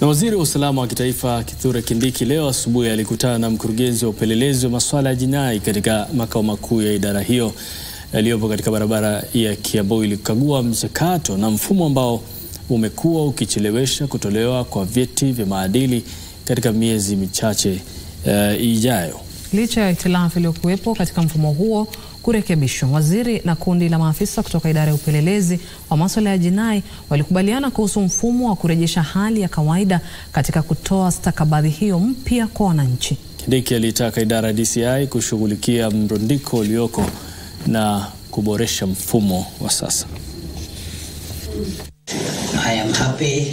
Na waziri wa usalama wa kitaifa Kithure Kindiki leo asubuhi alikutana na mkurugenzi wa upelelezi wa masuala ya jinai katika makao makuu ya idara hiyo aliyopo katika barabara ya Kiambu ili kukagua mchakato na mfumo ambao umekuwa ukichelewesha kutolewa kwa vyeti vya maadili katika miezi michache ijayo. Licha ya hitilafu iliyokuwepo katika mfumo huo kurekebishwa, waziri na kundi la maafisa kutoka idara ya upelelezi wa masuala ya jinai walikubaliana kuhusu mfumo wa kurejesha hali ya kawaida katika kutoa stakabadhi hiyo mpya kwa wananchi. Kindiki alitaka idara ya DCI kushughulikia mrundiko ulioko na kuboresha mfumo wa sasa. I am happy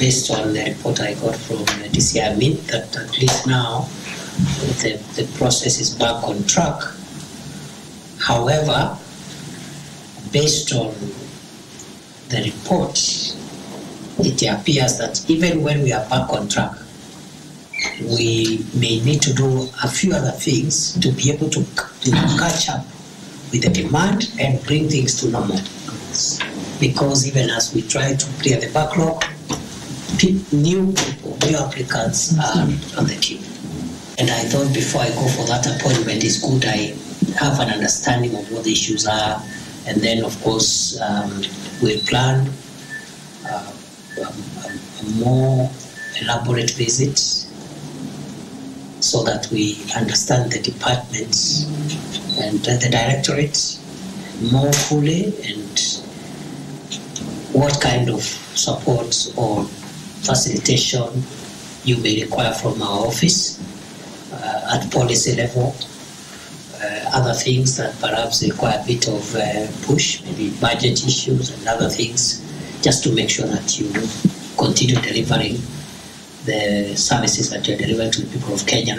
based on the report I got from DCI Mint that at least now the process is back on track. However, based on the report, it appears that even when we are back on track, we may need to do a few other things to be able to catch up with the demand and bring things to normal. Because even as we try to clear the backlog, new applicants are on the queue. And I thought before I go for that appointment, it's good I have an understanding of what the issues are, and then of course we plan a more elaborate visit so that we understand the departments and the directorate more fully and what kind of support or facilitation you may require from our office at policy level. Other things that perhaps require a bit of push, maybe budget issues and other things, just to make sure that you continue delivering the services that you're delivering to the people of Kenya.